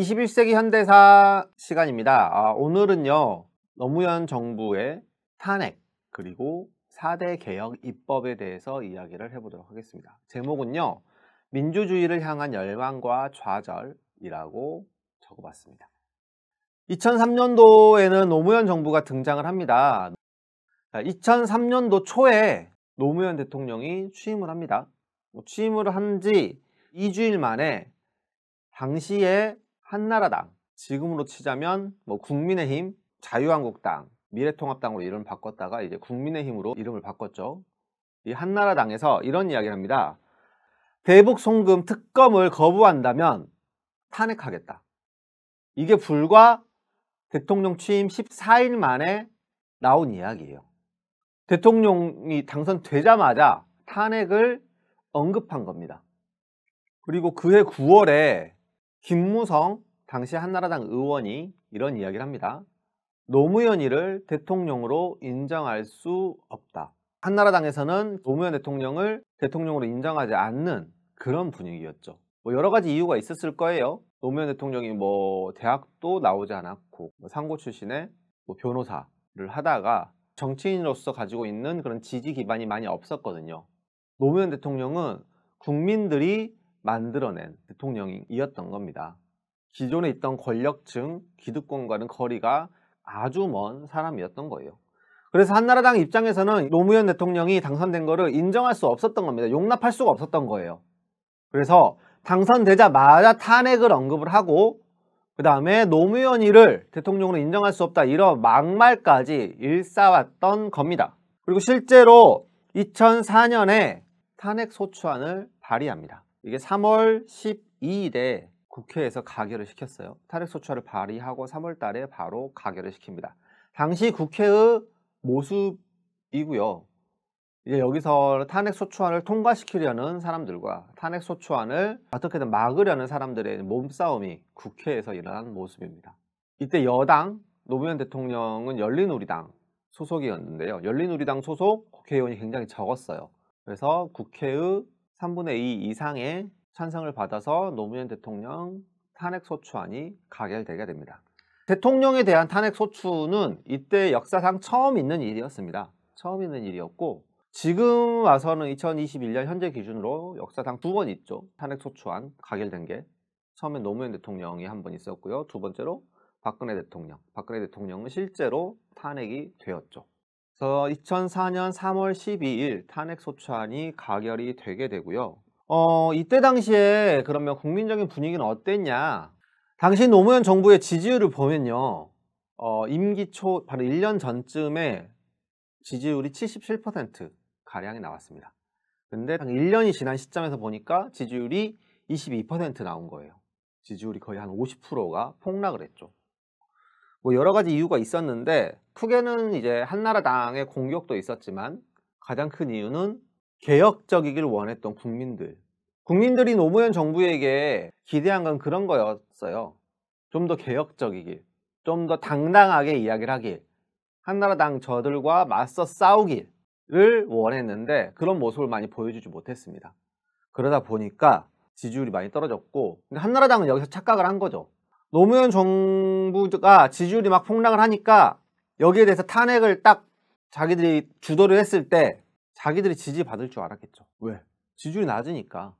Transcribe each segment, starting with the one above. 21세기 현대사 시간입니다. 오늘은요, 노무현 정부의 탄핵 그리고 4대 개혁 입법에 대해서 이야기를 해보도록 하겠습니다. 제목은요, 민주주의를 향한 열망과 좌절이라고 적어봤습니다. 2003년도에는 노무현 정부가 등장을 합니다. 2003년도 초에 노무현 대통령이 취임을 합니다. 취임을 한 지 2주일 만에 당시에 한나라당, 지금으로 치자면 국민의힘, 자유한국당, 미래통합당으로 이름을 바꿨다가 이제 국민의힘으로 이름을 바꿨죠. 이 한나라당에서 이런 이야기를 합니다. 대북 송금 특검을 거부한다면 탄핵하겠다. 이게 불과 대통령 취임 14일 만에 나온 이야기예요. 대통령이 당선되자마자 탄핵을 언급한 겁니다. 그리고 그해 9월에 김무성 당시 한나라당 의원이 이런 이야기를 합니다. 노무현이를 대통령으로 인정할 수 없다. 한나라당에서는 노무현 대통령을 대통령으로 인정하지 않는 그런 분위기였죠. 여러 가지 이유가 있었을 거예요. 노무현 대통령이 대학도 나오지 않았고 상고 출신의 변호사를 하다가 정치인으로서 가지고 있는 그런 지지 기반이 많이 없었거든요. 노무현 대통령은 국민들이 만들어낸 대통령이었던 겁니다. 기존에 있던 권력층, 기득권과는 거리가 아주 먼 사람이었던 거예요. 그래서 한나라당 입장에서는 노무현 대통령이 당선된 거를 인정할 수 없었던 겁니다. 용납할 수가 없었던 거예요. 그래서 당선되자마자 탄핵을 언급을 하고 그 다음에 노무현이를 대통령으로 인정할 수 없다, 이런 막말까지 일삼았던 겁니다. 그리고 실제로 2004년에 탄핵소추안을 발의합니다. 이게 3월 12일에 국회에서 가결을 시켰어요. 탄핵소추안을 발의하고 3월 달에 바로 가결을 시킵니다. 당시 국회의 모습이고요. 이제 여기서 탄핵소추안을 통과시키려는 사람들과 탄핵소추안을 어떻게든 막으려는 사람들의 몸싸움이 국회에서 일어난 모습입니다. 이때 여당, 노무현 대통령은 열린우리당 소속이었는데요. 열린우리당 소속 국회의원이 굉장히 적었어요. 그래서 국회의 3분의 2 이상의 찬성을 받아서 노무현 대통령 탄핵소추안이 가결되게 됩니다. 대통령에 대한 탄핵소추는 이때 역사상 처음 있는 일이었습니다. 처음 있는 일이었고 지금 와서는 2021년 현재 기준으로 역사상 2번 있죠. 탄핵소추안 가결된 게 처음에 노무현 대통령이 1번 있었고요. 2번째로 박근혜 대통령. 박근혜 대통령은 실제로 탄핵이 되었죠. 그래서 2004년 3월 12일 탄핵소추안이 가결이 되게 되고요. 이때 당시에 그러면 국민적인 분위기는 어땠냐? 당시 노무현 정부의 지지율을 보면요. 임기 초 바로 1년 전쯤에 지지율이 77% 가량이 나왔습니다. 근데 1년이 지난 시점에서 보니까 지지율이 22% 나온 거예요. 지지율이 거의 한 50%가 폭락을 했죠. 여러 가지 이유가 있었는데 크게는 이제 한나라당의 공격도 있었지만 가장 큰 이유는 개혁적이길 원했던 국민들이 노무현 정부에게 기대한 건 그런 거였어요. 좀 더 개혁적이길, 좀 더 당당하게 이야기를 하길, 한나라당 저들과 맞서 싸우기를 원했는데 그런 모습을 많이 보여주지 못했습니다. 그러다 보니까 지지율이 많이 떨어졌고, 근데 한나라당은 여기서 착각을 한 거죠. 노무현 정부가 지지율이 막 폭락을 하니까 여기에 대해서 탄핵을 딱 자기들이 주도를 했을 때 자기들이 지지받을 줄 알았겠죠. 왜? 지지율이 낮으니까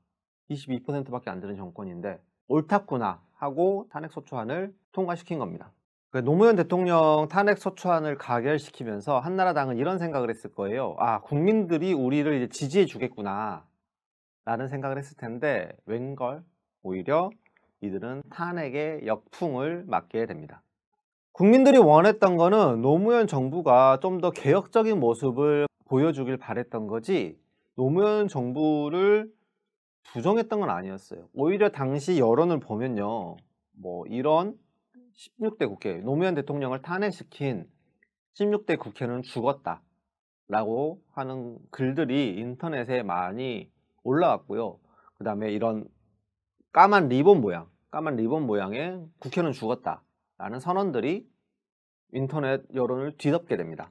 22%밖에 안 되는 정권인데 옳았구나 하고 탄핵소추안을 통과시킨 겁니다. 노무현 대통령 탄핵소추안을 가결시키면서 한나라당은 이런 생각을 했을 거예요. 국민들이 우리를 이제 지지해 주겠구나 라는 생각을 했을 텐데 웬걸? 오히려 이들은 탄핵의 역풍을 맞게 됩니다. 국민들이 원했던 거는 노무현 정부가 좀 더 개혁적인 모습을 보여주길 바랬던 거지 노무현 정부를 부정했던 건 아니었어요. 오히려 당시 여론을 보면요, 이런 16대 국회, 노무현 대통령을 탄핵시킨 16대 국회는 죽었다 라고 하는 글들이 인터넷에 많이 올라왔고요. 그 다음에 이런 까만 리본 모양의 국회는 죽었다 라는 선언들이 인터넷 여론을 뒤덮게 됩니다.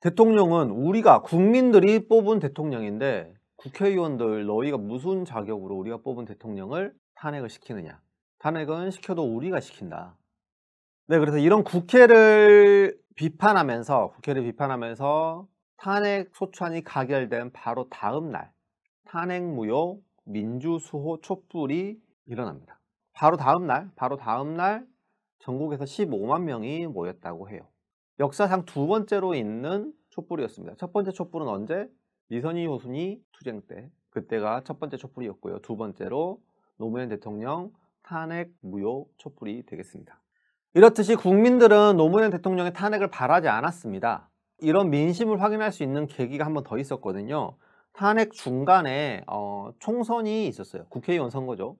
대통령은 우리가 국민들이 뽑은 대통령인데 국회의원들 너희가 무슨 자격으로 우리가 뽑은 대통령을 탄핵을 시키느냐, 탄핵은 시켜도 우리가 시킨다. 네, 그래서 이런 국회를 비판하면서 탄핵 소추안이 가결된 바로 다음 날 탄핵 무효 민주수호 촛불이 일어납니다. 바로 다음 날 전국에서 15만 명이 모였다고 해요. 역사상 두 번째로 있는 촛불이었습니다. 첫 번째 촛불은 언제? 미선이 효순이 투쟁 때, 그때가 첫 번째 촛불이었고요. 두 번째로 노무현 대통령 탄핵 무효 촛불이 되겠습니다. 이렇듯이 국민들은 노무현 대통령의 탄핵을 바라지 않았습니다. 이런 민심을 확인할 수 있는 계기가 한 번 더 있었거든요. 탄핵 중간에 총선이 있었어요. 국회의원 선거죠.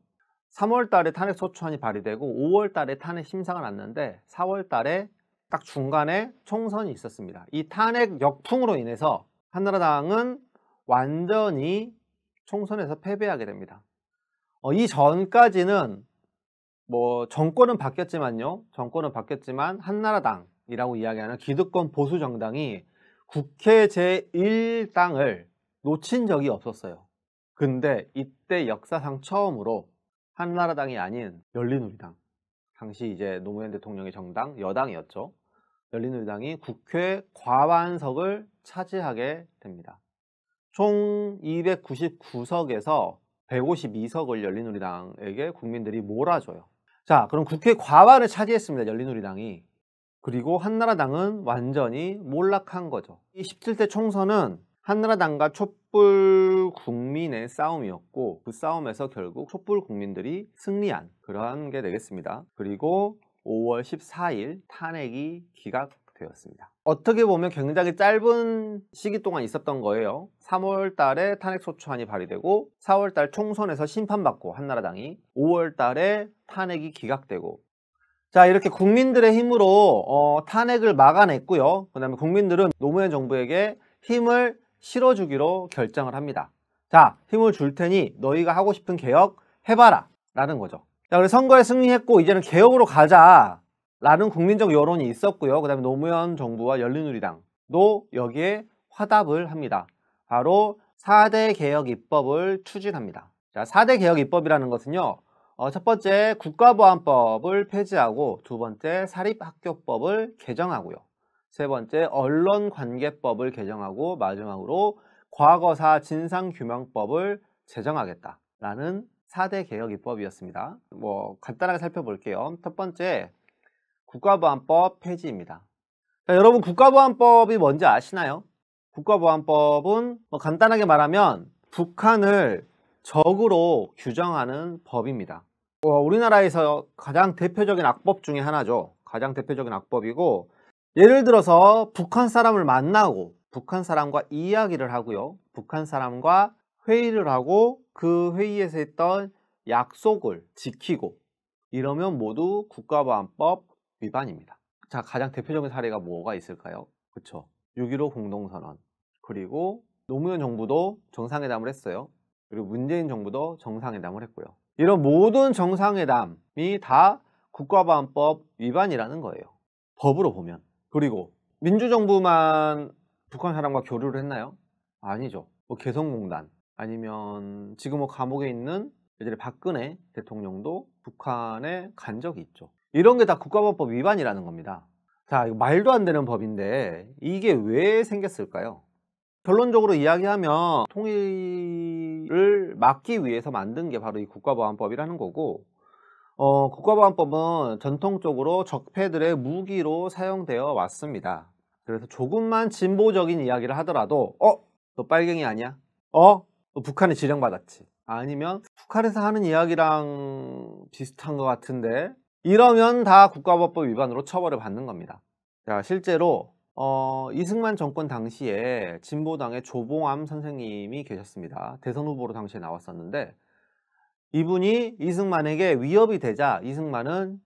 3월 달에 탄핵 소추안이 발의되고 5월 달에 탄핵 심사가 났는데 4월 달에 딱 중간에 총선이 있었습니다. 이 탄핵 역풍으로 인해서 한나라당은 완전히 총선에서 패배하게 됩니다. 이 전까지는 정권은 바뀌었지만 한나라당이라고 이야기하는 기득권 보수 정당이 국회 제1당을 놓친 적이 없었어요. 근데 이때 역사상 처음으로 한나라당이 아닌 열린우리당, 당시 이제 노무현 대통령의 정당 여당이었죠. 열린우리당이 국회 과반석을 차지하게 됩니다. 총 299석에서 152석을 열린우리당에게 국민들이 몰아줘요. 자, 그럼 국회 과반을 차지했습니다. 열린우리당이. 그리고 한나라당은 완전히 몰락한 거죠. 이 17대 총선은 한나라당과 촛불 국민의 싸움이었고 그 싸움에서 결국 촛불 국민들이 승리한 그러한 게 되겠습니다. 그리고 5월 14일 탄핵이 기각되었습니다. 어떻게 보면 굉장히 짧은 시기 동안 있었던 거예요. 3월 달에 탄핵 소추안이 발의되고 4월 달 총선에서 심판받고 한나라당이 5월 달에 탄핵이 기각되고, 자, 이렇게 국민들의 힘으로 탄핵을 막아냈고요. 그 다음에 국민들은 노무현 정부에게 힘을 실어주기로 결정을 합니다. 자, 힘을 줄 테니 너희가 하고 싶은 개혁 해봐라 라는 거죠. 자, 그래서 선거에 승리했고 이제는 개혁으로 가자 라는 국민적 여론이 있었고요. 그 다음에 노무현 정부와 열린우리당도 여기에 화답을 합니다. 바로 4대 개혁 입법을 추진합니다. 자, 4대 개혁 입법이라는 것은요, 첫 번째 국가보안법을 폐지하고, 두 번째 사립학교법을 개정하고요, 세 번째 언론관계법을 개정하고, 마지막으로 과거사 진상규명법을 제정하겠다라는 4대 개혁 입법이었습니다. 간단하게 살펴볼게요. 첫 번째 국가보안법 폐지입니다. 자, 여러분 국가보안법이 뭔지 아시나요? 국가보안법은 간단하게 말하면 북한을 적으로 규정하는 법입니다. 우리나라에서 가장 대표적인 악법 중에 하나죠. 가장 대표적인 악법이고, 예를 들어서 북한 사람을 만나고 북한 사람과 이야기를 하고요, 북한 사람과 회의를 하고 그 회의에서 했던 약속을 지키고 이러면 모두 국가보안법 위반입니다. 자, 가장 대표적인 사례가 뭐가 있을까요? 그쵸, 6.15 공동선언, 그리고 노무현 정부도 정상회담을 했어요. 그리고 문재인 정부도 정상회담을 했고요. 이런 모든 정상회담이 다 국가보안법 위반이라는 거예요, 법으로 보면. 그리고 민주정부만 북한 사람과 교류를 했나요? 아니죠. 개성공단, 아니면 지금 감옥에 있는 예전에 박근혜 대통령도 북한에 간 적이 있죠. 이런 게 다 국가보안법 위반이라는 겁니다. 자, 이거 말도 안 되는 법인데 이게 왜 생겼을까요? 결론적으로 이야기하면 통일을 막기 위해서 만든 게 바로 이 국가보안법이라는 거고, 국가보안법은 전통적으로 적폐들의 무기로 사용되어 왔습니다. 그래서 조금만 진보적인 이야기를 하더라도 너 빨갱이 아니야? 너 북한에 지령받았지? 아니면 북한에서 하는 이야기랑 비슷한 것 같은데? 이러면 다 국가보안법 위반으로 처벌을 받는 겁니다. 자, 실제로 이승만 정권 당시에 진보당의 조봉암 선생님이 계셨습니다. 대선 후보로 당시에 나왔었는데 이분이 이승만에게 위협이 되자 이승만은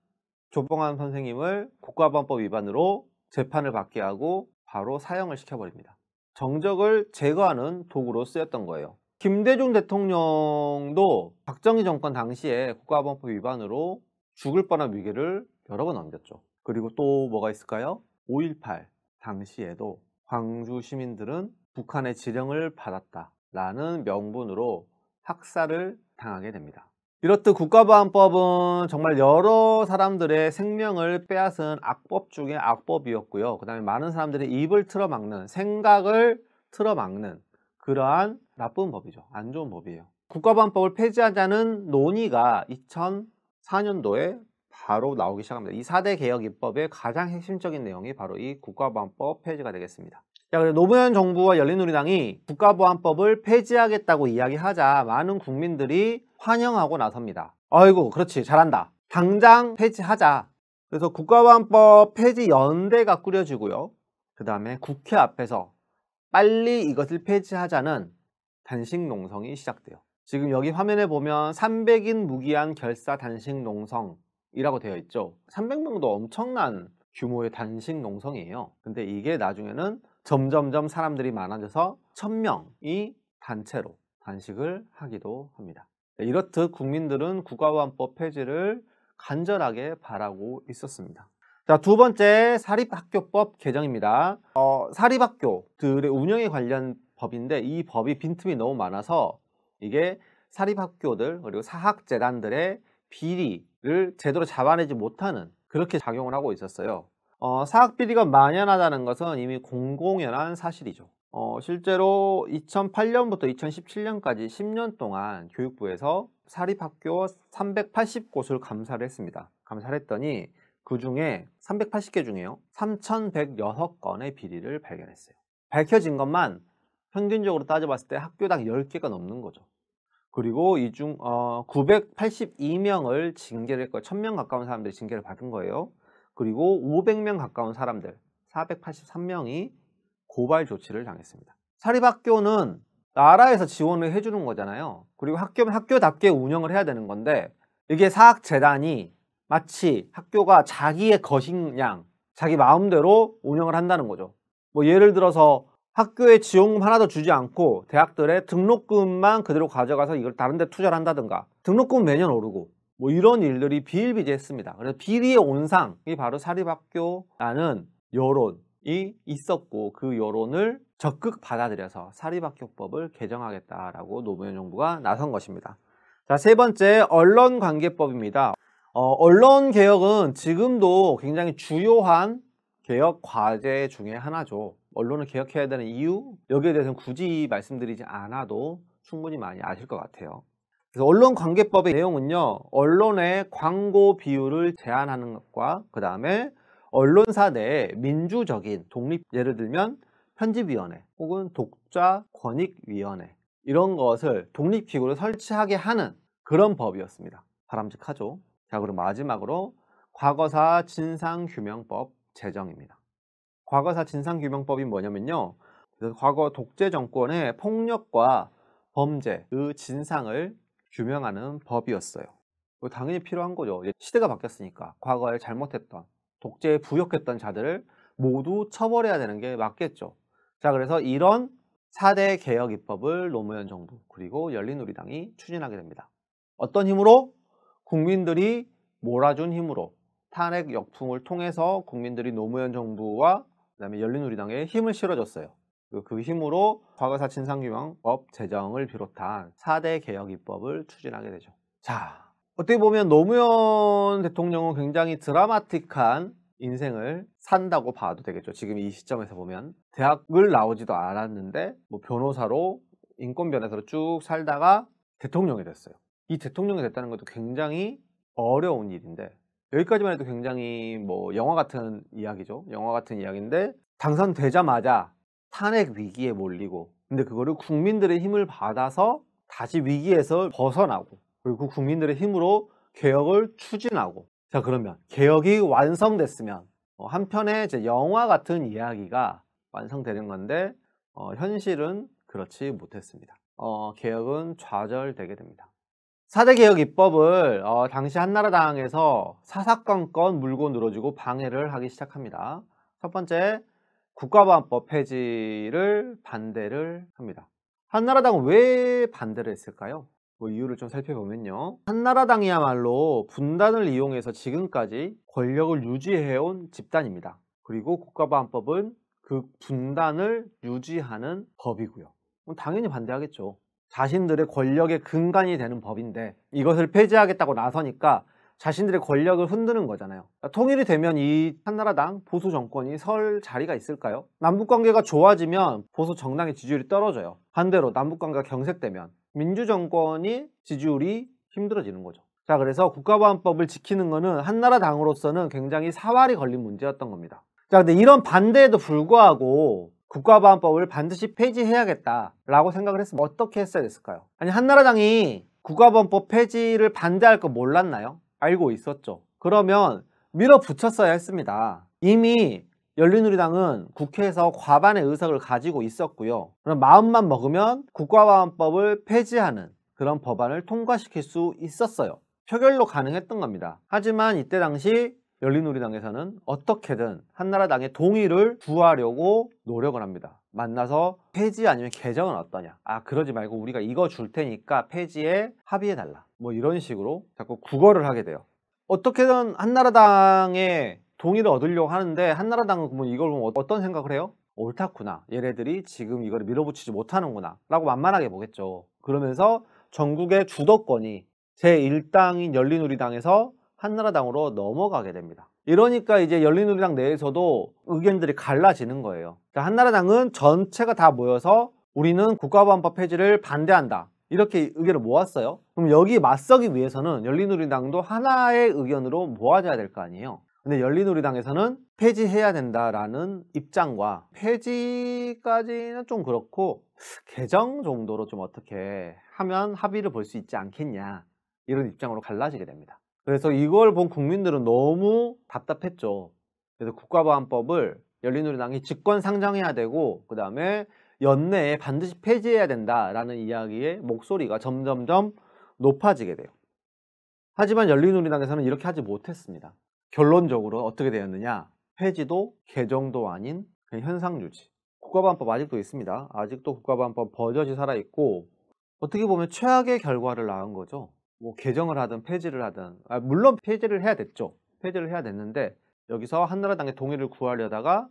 조봉암 선생님을 국가보안법 위반으로 재판을 받게 하고 바로 사형을 시켜버립니다. 정적을 제거하는 도구로 쓰였던 거예요. 김대중 대통령도 박정희 정권 당시에 국가보안법 위반으로 죽을 뻔한 위기를 여러 번 넘겼죠. 그리고 또 뭐가 있을까요? 5.18 당시에도 광주 시민들은 북한의 지령을 받았다라는 명분으로 학살을 당하게 됩니다. 이렇듯 국가보안법은 정말 여러 사람들의 생명을 빼앗은 악법 중에 악법이었고요. 그 다음에 많은 사람들의 입을 틀어막는, 생각을 틀어막는 그러한 나쁜 법이죠. 안 좋은 법이에요. 국가보안법을 폐지하자는 논의가 2004년도에 바로 나오기 시작합니다. 이 4대 개혁 입법의 가장 핵심적인 내용이 바로 이 국가보안법 폐지가 되겠습니다. 자, 그래서 노무현 정부와 열린우리당이 국가보안법을 폐지하겠다고 이야기하자 많은 국민들이 환영하고 나섭니다. 아이고, 그렇지, 잘한다. 당장 폐지하자. 그래서 국가보안법 폐지 연대가 꾸려지고요. 그 다음에 국회 앞에서 빨리 이것을 폐지하자는 단식 농성이 시작돼요. 지금 여기 화면에 보면 300인 무기한 결사 단식 농성이라고 되어 있죠. 300명도 엄청난 규모의 단식 농성이에요. 근데 이게 나중에는 점점점 사람들이 많아져서 1000명이 단체로 단식을 하기도 합니다. 이렇듯 국민들은 국가보안법 폐지를 간절하게 바라고 있었습니다. 자, 두 번째 사립학교법 개정입니다. 사립학교들의 운영에 관련 법인데 이 법이 빈틈이 너무 많아서 이게 사립학교들 그리고 사학재단들의 비리를 제대로 잡아내지 못하는 그렇게 작용을 하고 있었어요. 사학비리가 만연하다는 것은 이미 공공연한 사실이죠. 실제로 2008년부터 2017년까지 10년 동안 교육부에서 사립학교 380곳을 감사를 했습니다. 감사를 했더니 그 중에 380개 중에요, 3106건의 비리를 발견했어요. 밝혀진 것만 평균적으로 따져봤을 때 학교당 10개가 넘는 거죠. 그리고 이 중 982명을 징계를 했고 1000명 가까운 사람들이 징계를 받은 거예요. 그리고 500명 가까운 사람들, 483명이 고발 조치를 당했습니다. 사립학교는 나라에서 지원을 해주는 거잖아요. 그리고 학교는 학교답게 운영을 해야 되는 건데 이게 사학재단이 마치 학교가 자기의 것이냥 자기 마음대로 운영을 한다는 거죠. 뭐 예를 들어서 학교에 지원금 하나도 주지 않고 대학들의 등록금만 그대로 가져가서 이걸 다른 데 투자를 한다든가, 등록금 매년 오르고 뭐 이런 일들이 비일비재했습니다. 그래서 비리의 온상이 바로 사립학교라는 여론이 있었고 그 여론을 적극 받아들여서 사립학교법을 개정하겠다라고 노무현 정부가 나선 것입니다. 자, 세 번째 언론관계법입니다. 언론개혁은 지금도 굉장히 주요한 개혁 과제 중에 하나죠. 언론을 개혁해야 되는 이유, 여기에 대해서는 굳이 말씀드리지 않아도 충분히 많이 아실 것 같아요. 그래서 언론관계법의 내용은요, 언론의 광고 비율을 제한하는 것과 그 다음에 언론사 내에 민주적인 독립, 예를 들면 편집위원회 혹은 독자 권익위원회 이런 것을 독립기구를 설치하게 하는 그런 법이었습니다. 바람직하죠. 자, 그럼 마지막으로 과거사 진상규명법 제정입니다. 과거사 진상규명법이 뭐냐면요, 과거 독재 정권의 폭력과 범죄, 그 진상을 규명하는 법이었어요. 당연히 필요한 거죠. 시대가 바뀌었으니까 과거에 잘못했던, 독재에 부역했던 자들을 모두 처벌해야 되는 게 맞겠죠. 자, 그래서 이런 4대 개혁 입법을 노무현 정부 그리고 열린우리당이 추진하게 됩니다. 어떤 힘으로? 국민들이 몰아준 힘으로, 탄핵 역풍을 통해서 국민들이 노무현 정부와 그다음에 열린우리당에 힘을 실어줬어요. 그 힘으로 과거사 진상규명법 제정을 비롯한 4대 개혁 입법을 추진하게 되죠. 자, 어떻게 보면 노무현 대통령은 굉장히 드라마틱한 인생을 산다고 봐도 되겠죠. 지금 이 시점에서 보면 대학을 나오지도 않았는데 뭐 변호사로, 인권 변호사로 쭉 살다가 대통령이 됐어요. 이 대통령이 됐다는 것도 굉장히 어려운 일인데, 여기까지만 해도 굉장히 뭐 영화 같은 이야기죠. 영화 같은 이야기인데 당선되자마자 탄핵 위기에 몰리고, 근데 그거를 국민들의 힘을 받아서 다시 위기에서 벗어나고, 그리고 국민들의 힘으로 개혁을 추진하고. 자, 그러면 개혁이 완성됐으면 한편의 이제 영화 같은 이야기가 완성되는 건데 현실은 그렇지 못했습니다. 개혁은 좌절되게 됩니다. 4대 개혁 입법을 당시 한나라당에서 사사건건 물고 늘어지고 방해를 하기 시작합니다. 첫 번째, 국가보안법 폐지를 반대를 합니다. 한나라당은 왜 반대를 했을까요? 뭐 이유를 좀 살펴보면요, 한나라당이야말로 분단을 이용해서 지금까지 권력을 유지해온 집단입니다. 그리고 국가보안법은 그 분단을 유지하는 법이고요. 당연히 반대하겠죠. 자신들의 권력의 근간이 되는 법인데 이것을 폐지하겠다고 나서니까 자신들의 권력을 흔드는 거잖아요. 통일이 되면 이 한나라당 보수 정권이 설 자리가 있을까요? 남북관계가 좋아지면 보수 정당의 지지율이 떨어져요. 반대로 남북관계가 경색되면 민주정권이 지지율이 힘들어지는 거죠. 자, 그래서 국가보안법을 지키는 거는 한나라당으로서는 굉장히 사활이 걸린 문제였던 겁니다. 자, 근데 이런 반대에도 불구하고 국가보안법을 반드시 폐지해야겠다라고 생각을 했으면 어떻게 했어야 됐을까요? 아니, 한나라당이 국가보안법 폐지를 반대할 거 몰랐나요? 알고 있었죠. 그러면 밀어붙였어야 했습니다. 이미 열린우리당은 국회에서 과반의 의석을 가지고 있었고요. 그럼 마음만 먹으면 국가보안법을 폐지하는 그런 법안을 통과시킬 수 있었어요. 표결로 가능했던 겁니다. 하지만 이때 당시 열린우리당에서는 어떻게든 한나라당의 동의를 구하려고 노력을 합니다. 만나서 폐지 아니면 개정은 어떠냐, 아 그러지 말고 우리가 이거 줄 테니까 폐지에 합의해달라, 뭐 이런 식으로 자꾸 구걸을 하게 돼요. 어떻게든 한나라당의 동의를 얻으려고 하는데 한나라당은 뭐 이걸 보면 어떤 생각을 해요? 옳다구나, 얘네들이 지금 이걸 밀어붙이지 못하는구나 라고 만만하게 보겠죠. 그러면서 전국의 주도권이 제1당인 열린우리당에서 한나라당으로 넘어가게 됩니다. 이러니까 이제 열린우리당 내에서도 의견들이 갈라지는 거예요. 그러니까 한나라당은 전체가 다 모여서 우리는 국가보안법 폐지를 반대한다, 이렇게 의견을 모았어요. 그럼 여기 맞서기 위해서는 열린우리당도 하나의 의견으로 모아져야 될 거 아니에요. 근데 열린우리당에서는 폐지해야 된다라는 입장과 폐지까지는 좀 그렇고 개정 정도로 좀 어떻게 하면 합의를 볼 수 있지 않겠냐, 이런 입장으로 갈라지게 됩니다. 그래서 이걸 본 국민들은 너무 답답했죠. 그래서 국가보안법을 열린우리당이 직권 상정해야 되고 그 다음에 연내에 반드시 폐지해야 된다라는 이야기의 목소리가 점점점 높아지게 돼요. 하지만 열린우리당에서는 이렇게 하지 못했습니다. 결론적으로 어떻게 되었느냐, 폐지도 개정도 아닌 그냥 현상 유지. 국가보안법 아직도 있습니다. 아직도 국가보안법 버젓이 살아있고 어떻게 보면 최악의 결과를 낳은 거죠. 뭐 개정을 하든 폐지를 하든, 물론 폐지를 해야 됐죠. 폐지를 해야 됐는데 여기서 한나라당의 동의를 구하려다가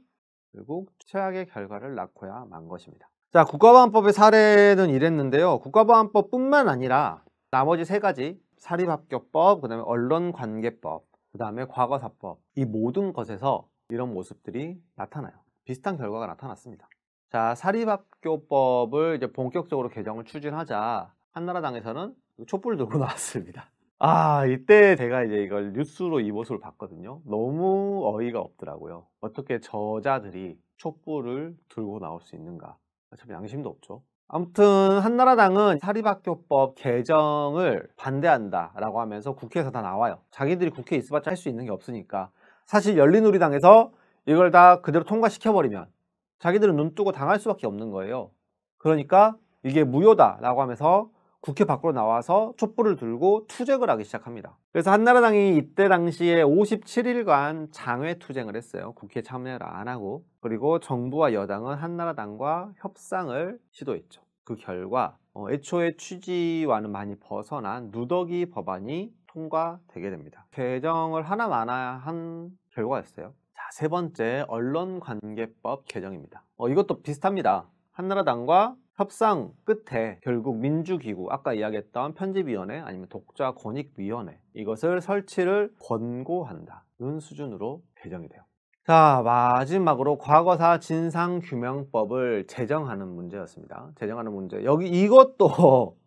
결국 최악의 결과를 낳고야 만 것입니다. 자, 국가보안법의 사례는 이랬는데요. 국가보안법뿐만 아니라 나머지 세 가지, 사립학교법, 그 다음에 언론관계법, 그 다음에 과거사법, 이 모든 것에서 이런 모습들이 나타나요. 비슷한 결과가 나타났습니다. 자, 사립학교법을 이제 본격적으로 개정을 추진하자 한나라당에서는 촛불 들고 나왔습니다. 아, 이때 제가 이제 이걸 뉴스로 이 모습을 봤거든요. 너무 어이가 없더라고요. 어떻게 저자들이 촛불을 들고 나올 수 있는가. 참 양심도 없죠. 아무튼 한나라당은 사립학교법 개정을 반대한다 라고 하면서 국회에서 다 나와요. 자기들이 국회에 있어봤자 할 수 있는 게 없으니까. 사실 열린우리당에서 이걸 다 그대로 통과시켜버리면 자기들은 눈 뜨고 당할 수밖에 없는 거예요. 그러니까 이게 무효다 라고 하면서 국회 밖으로 나와서 촛불을 들고 투쟁을 하기 시작합니다. 그래서 한나라당이 이때 당시에 57일간 장외투쟁을 했어요. 국회 참여를 안 하고. 그리고 정부와 여당은 한나라당과 협상을 시도했죠. 그 결과 애초에 취지와는 많이 벗어난 누더기 법안이 통과되게 됩니다. 개정을 하나마나 한 결과였어요. 자, 세 번째, 언론관계법 개정입니다. 이것도 비슷합니다. 한나라당과 협상 끝에 결국 민주기구, 아까 이야기했던 편집위원회 아니면 독자권익위원회, 이것을 설치를 권고한다는 수준으로 개정이 돼요. 자, 마지막으로 과거사 진상규명법을 제정하는 문제였습니다. 제정하는 문제, 여기 이것도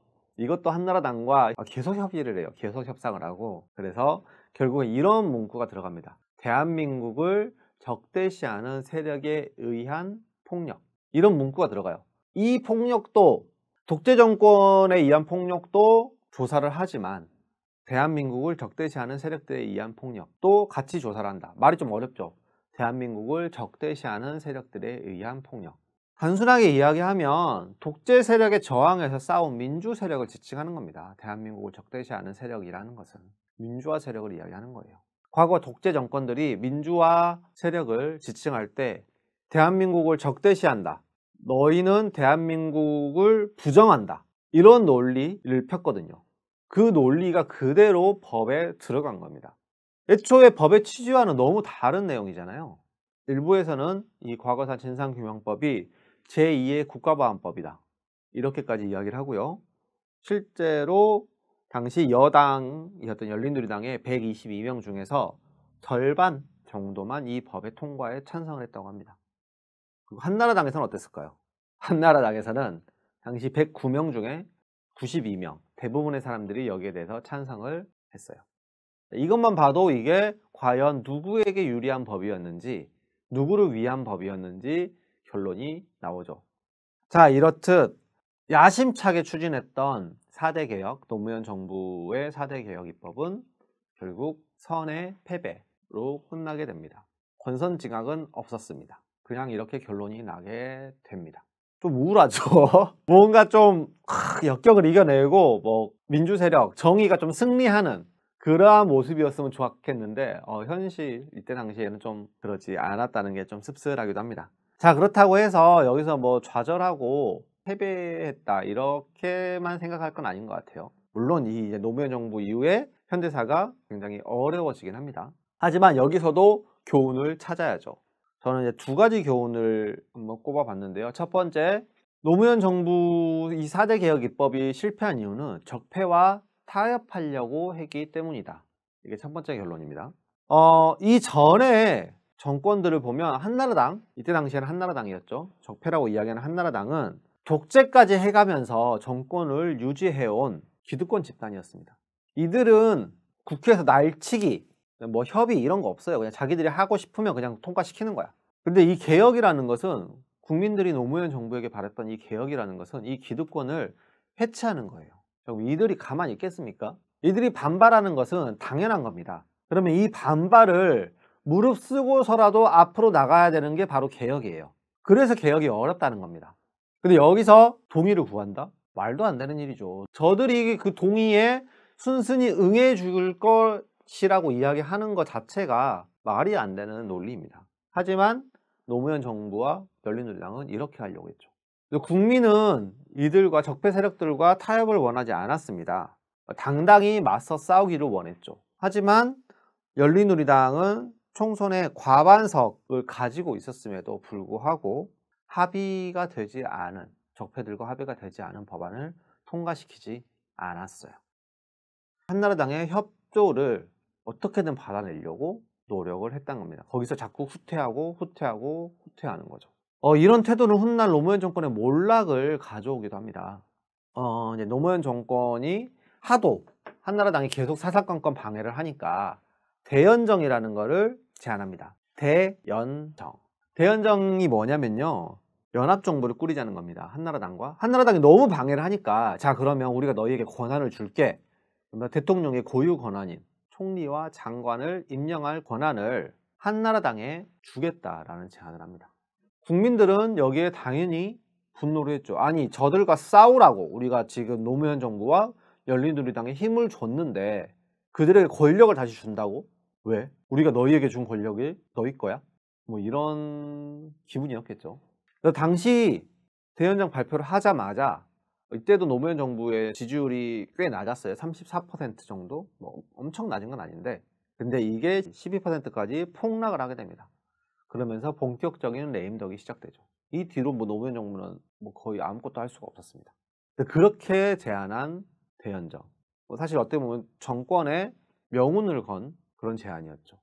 한나라당과 계속 협의를 해요. 계속 협상을 하고. 그래서 결국에 이런 문구가 들어갑니다. 대한민국을 적대시하는 세력에 의한 폭력, 이런 문구가 들어가요. 이 폭력도, 독재 정권에 의한 폭력도 조사를 하지만 대한민국을 적대시하는 세력들에 의한 폭력도 같이 조사를 한다. 말이 좀 어렵죠. 대한민국을 적대시하는 세력들에 의한 폭력. 단순하게 이야기하면 독재 세력에 저항해서 싸운 민주 세력을 지칭하는 겁니다. 대한민국을 적대시하는 세력이라는 것은 민주화 세력을 이야기하는 거예요. 과거 독재 정권들이 민주화 세력을 지칭할 때 대한민국을 적대시한다, 너희는 대한민국을 부정한다, 이런 논리를 폈거든요. 그 논리가 그대로 법에 들어간 겁니다. 애초에 법의 취지와는 너무 다른 내용이잖아요. 일부에서는 이 과거사 진상규명법이 제2의 국가보안법이다, 이렇게까지 이야기를 하고요. 실제로 당시 여당이었던 열린우리당의 122명 중에서 절반 정도만 이 법의 통과에 찬성을 했다고 합니다. 그리고 한나라당에서는 어땠을까요? 한나라당에서는 당시 109명 중에 92명, 대부분의 사람들이 여기에 대해서 찬성을 했어요. 이것만 봐도 이게 과연 누구에게 유리한 법이었는지, 누구를 위한 법이었는지 결론이 나오죠. 자, 이렇듯 야심차게 추진했던 4대 개혁, 노무현 정부의 4대 개혁 입법은 결국 선의 패배로 끝나게 됩니다. 권선징악은 없었습니다. 그냥 이렇게 결론이 나게 됩니다. 좀 우울하죠. 뭔가 좀 역경을 이겨내고 뭐 민주세력, 정의가 좀 승리하는 그러한 모습이었으면 좋았겠는데 현실 이때 당시에는 좀 그러지 않았다는 게 좀 씁쓸하기도 합니다. 자, 그렇다고 해서 여기서 뭐 좌절하고 패배했다 이렇게만 생각할 건 아닌 것 같아요. 물론 이 노무현 정부 이후에 현대사가 굉장히 어려워지긴 합니다. 하지만 여기서도 교훈을 찾아야죠. 저는 이제 두 가지 교훈을 한번 꼽아봤는데요. 첫 번째, 노무현 정부 이 4대 개혁 입법이 실패한 이유는 적폐와 타협하려고 했기 때문이다. 이게 첫 번째 결론입니다. 이전에 정권들을 보면 한나라당, 이때 당시에는 한나라당이었죠. 적폐라고 이야기하는 한나라당은 독재까지 해가면서 정권을 유지해온 기득권 집단이었습니다. 이들은 국회에서 날치기, 뭐 협의 이런 거 없어요. 그냥 자기들이 하고 싶으면 그냥 통과시키는 거야. 근데 이 개혁이라는 것은, 국민들이 노무현 정부에게 바랬던 이 개혁이라는 것은 이 기득권을 해체하는 거예요. 이들이 가만히 있겠습니까? 이들이 반발하는 것은 당연한 겁니다. 그러면 이 반발을 무릅쓰고서라도 앞으로 나가야 되는 게 바로 개혁이에요. 그래서 개혁이 어렵다는 겁니다. 근데 여기서 동의를 구한다? 말도 안 되는 일이죠. 저들이 그 동의에 순순히 응해 줄 것이라고 이야기하는 것 자체가 말이 안 되는 논리입니다. 하지만 노무현 정부와 열린우리당은 이렇게 하려고 했죠. 국민은 이들과 적폐 세력들과 타협을 원하지 않았습니다. 당당히 맞서 싸우기를 원했죠. 하지만 열린우리당은 총선의 과반석을 가지고 있었음에도 불구하고 합의가 되지 않은, 적폐들과 합의가 되지 않은 법안을 통과시키지 않았어요. 한나라당의 협조를 어떻게든 받아내려고 노력을 했던 겁니다. 거기서 자꾸 후퇴하는 거죠. 이런 태도는 훗날 노무현 정권의 몰락을 가져오기도 합니다. 이제 노무현 정권이 하도 한나라당이 계속 사사건건 방해를 하니까 대연정이라는 거를 제안합니다. 대연정. 대연정이 뭐냐면요, 연합정부를 꾸리자는 겁니다. 한나라당과. 한나라당이 너무 방해를 하니까, 자, 그러면 우리가 너희에게 권한을 줄게. 대통령의 고유 권한인 총리와 장관을 임명할 권한을 한나라당에 주겠다라는 제안을 합니다. 국민들은 여기에 당연히 분노를 했죠. 아니, 저들과 싸우라고 우리가 지금 노무현 정부와 열린우리당에 힘을 줬는데 그들의 권력을 다시 준다고? 왜? 우리가 너희에게 준 권력이 너희 거야? 뭐 이런 기분이었겠죠. 그래서 당시 대연정 발표를 하자마자, 이때도 노무현 정부의 지지율이 꽤 낮았어요. 34% 정도? 뭐 엄청 낮은 건 아닌데, 근데 이게 12%까지 폭락을 하게 됩니다. 그러면서 본격적인 레임덕이 시작되죠. 이 뒤로 뭐 노무현 정부는 뭐 거의 아무것도 할 수가 없었습니다. 그렇게 제안한 대연정. 사실 어떻게 보면 정권의 명운을 건 그런 제안이었죠.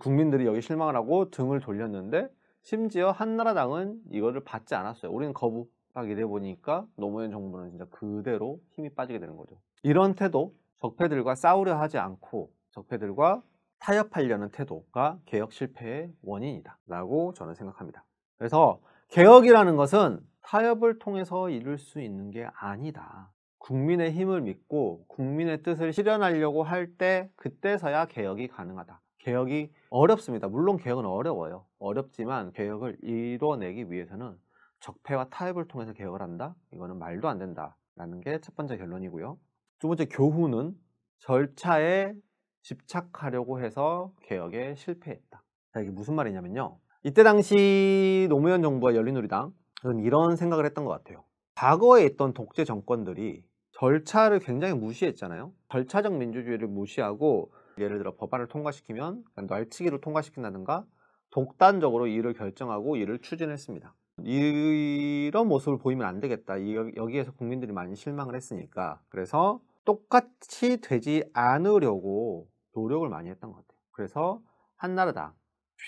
국민들이 여기 실망을 하고 등을 돌렸는데, 심지어 한나라당은 이거를 받지 않았어요. 우리는 거부. 딱 이래 보니까 노무현 정부는 진짜 그대로 힘이 빠지게 되는 거죠. 이런 태도, 적폐들과 싸우려 하지 않고 적폐들과 타협하려는 태도가 개혁 실패의 원인이다 라고 저는 생각합니다. 그래서 개혁이라는 것은 타협을 통해서 이룰 수 있는 게 아니다. 국민의 힘을 믿고 국민의 뜻을 실현하려고 할 때, 그때서야 개혁이 가능하다. 개혁이 어렵습니다. 물론 개혁은 어려워요. 어렵지만 개혁을 이뤄내기 위해서는 적폐와 타협을 통해서 개혁을 한다? 이거는 말도 안 된다 라는 게 첫 번째 결론이고요. 두 번째 교훈은 절차에 집착하려고 해서 개혁에 실패했다. 자, 이게 무슨 말이냐면요, 이때 당시 노무현 정부와 열린우리당, 저는 이런 생각을 했던 것 같아요. 과거에 있던 독재 정권들이 절차를 굉장히 무시했잖아요. 절차적 민주주의를 무시하고, 예를 들어 법안을 통과시키면 날치기로 통과시킨다든가 독단적으로 일을 결정하고 일을 추진했습니다. 이런 모습을 보이면 안 되겠다. 여기에서 국민들이 많이 실망을 했으니까. 그래서 똑같이 되지 않으려고 노력을 많이 했던 것 같아요. 그래서 한나라당,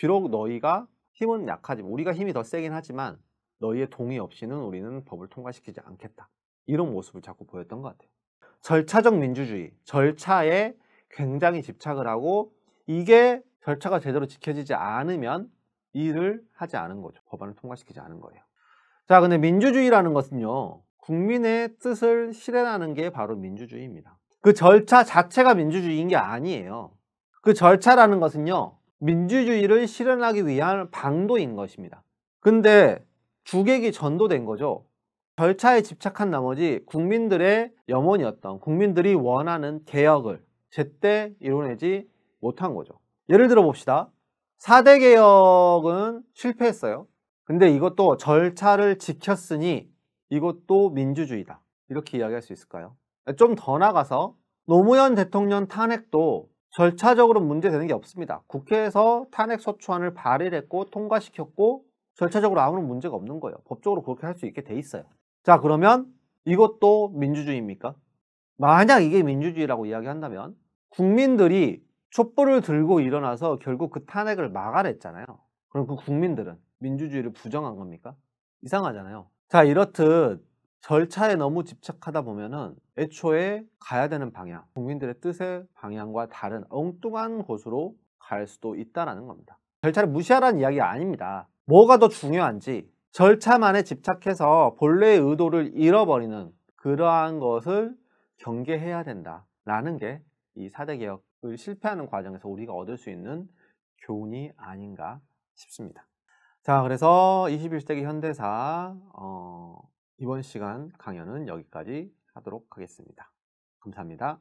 비록 너희가 힘은 약하지만, 우리가 힘이 더 세긴 하지만 너희의 동의 없이는 우리는 법을 통과시키지 않겠다. 이런 모습을 자꾸 보였던 것 같아요. 절차적 민주주의, 절차에 굉장히 집착을 하고, 이게 절차가 제대로 지켜지지 않으면 일을 하지 않은 거죠. 법안을 통과시키지 않은 거예요. 자, 근데 민주주의라는 것은요, 국민의 뜻을 실현하는 게 바로 민주주의입니다. 그 절차 자체가 민주주의인 게 아니에요. 그 절차라는 것은요, 민주주의를 실현하기 위한 방도인 것입니다. 근데 주객이 전도된 거죠. 절차에 집착한 나머지 국민들의 염원이었던, 국민들이 원하는 개혁을 제때 이뤄내지 못한 거죠. 예를 들어 봅시다. 4대 개혁은 실패했어요. 근데 이것도 절차를 지켰으니 이것도 민주주의다. 이렇게 이야기할 수 있을까요? 좀 더 나가서 노무현 대통령 탄핵도 절차적으로 문제되는 게 없습니다. 국회에서 탄핵소추안을 발의를 했고 통과시켰고 절차적으로 아무런 문제가 없는 거예요. 법적으로 그렇게 할 수 있게 돼 있어요. 자, 그러면 이것도 민주주의입니까? 만약 이게 민주주의라고 이야기한다면, 국민들이 촛불을 들고 일어나서 결국 그 탄핵을 막아냈잖아요. 그럼 그 국민들은 민주주의를 부정한 겁니까? 이상하잖아요. 자, 이렇듯 절차에 너무 집착하다 보면은 애초에 가야 되는 방향, 국민들의 뜻의 방향과 다른 엉뚱한 곳으로 갈 수도 있다는 겁니다. 절차를 무시하라는 이야기가 아닙니다. 뭐가 더 중요한지, 절차만에 집착해서 본래의 의도를 잃어버리는 그러한 것을 경계해야 된다라는 게 이 4대 개혁을 실패하는 과정에서 우리가 얻을 수 있는 교훈이 아닌가 싶습니다. 자, 그래서 21세기 현대사 이번 시간 강연은 여기까지 하도록 하겠습니다. 감사합니다.